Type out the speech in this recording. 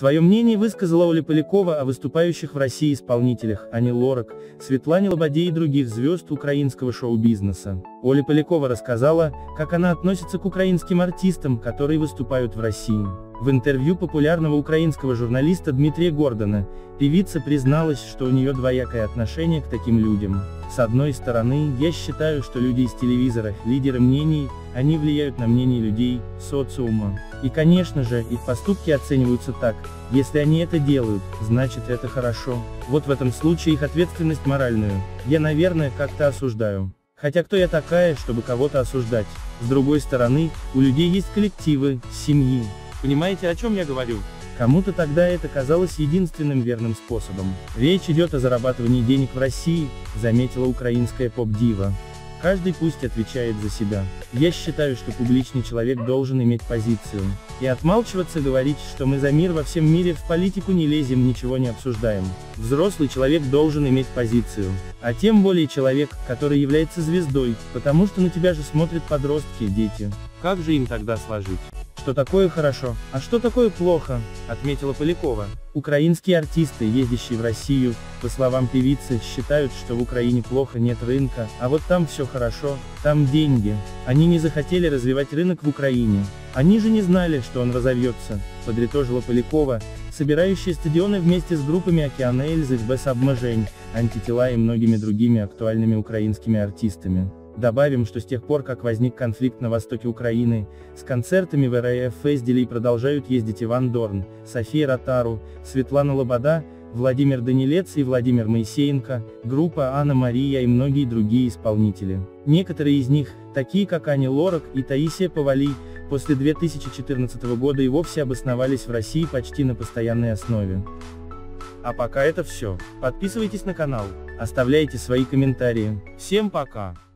Свое мнение высказала Оля Полякова о выступающих в России исполнителях Ани Лорак, Светлане Лободе и других звезд украинского шоу-бизнеса. Оля Полякова рассказала, как она относится к украинским артистам, которые выступают в России. В интервью популярного украинского журналиста Дмитрия Гордона, певица призналась, что у нее двоякое отношение к таким людям. С одной стороны, я считаю, что люди из телевизора, лидеры мнений, они влияют на мнение людей, социума. И, конечно же, их поступки оцениваются так, если они это делают, значит это хорошо. Вот в этом случае их ответственность моральную, я, наверное, как-то осуждаю. Хотя кто я такая, чтобы кого-то осуждать? С другой стороны, у людей есть коллективы, семьи. Понимаете, о чем я говорю? Кому-то тогда это казалось единственным верным способом. Речь идет о зарабатывании денег в России, заметила украинская поп-дива. Каждый пусть отвечает за себя. Я считаю, что публичный человек должен иметь позицию. И отмалчиваться, говорить, что мы за мир во всем мире, в политику не лезем, ничего не обсуждаем. Взрослый человек должен иметь позицию. А тем более человек, который является звездой, потому что на тебя же смотрят подростки, дети. Как же им тогда сложить? Что такое хорошо, а что такое плохо, отметила Полякова. Украинские артисты, ездящие в Россию, по словам певицы, считают, что в Украине плохо, нет рынка, а вот там все хорошо, там деньги. Они не захотели развивать рынок в Украине. Они же не знали, что он разовьется, подытожила Полякова, собирающая стадионы вместе с группами «Океан Эльзы», «Без Обмежень», «Антитела» и многими другими актуальными украинскими артистами. Добавим, что с тех пор, как возник конфликт на востоке Украины, с концертами в РФ ездили и продолжают ездить Иван Дорн, София Ротару, Светлана Лобода, Владимир Данилец и Владимир Моисеенко, группа Анна Мария и многие другие исполнители. Некоторые из них, такие как Ани Лорак и Таисия Повалий, после 2014 года и вовсе обосновались в России почти на постоянной основе. А пока это все. Подписывайтесь на канал, оставляйте свои комментарии. Всем пока!